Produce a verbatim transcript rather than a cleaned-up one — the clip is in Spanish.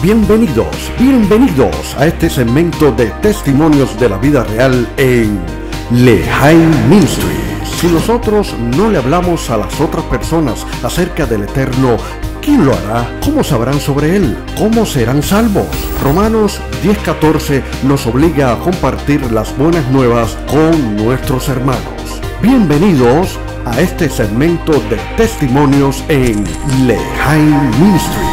Bienvenidos, bienvenidos a este segmento de testimonios de la vida real en Lejaim Ministries. Si nosotros no le hablamos a las otras personas acerca del eterno, ¿quién lo hará? ¿Cómo sabrán sobre él? ¿Cómo serán salvos? Romanos diez catorce nos obliga a compartir las buenas nuevas con nuestros hermanos. Bienvenidos a este segmento de testimonios en Lejaim Ministries.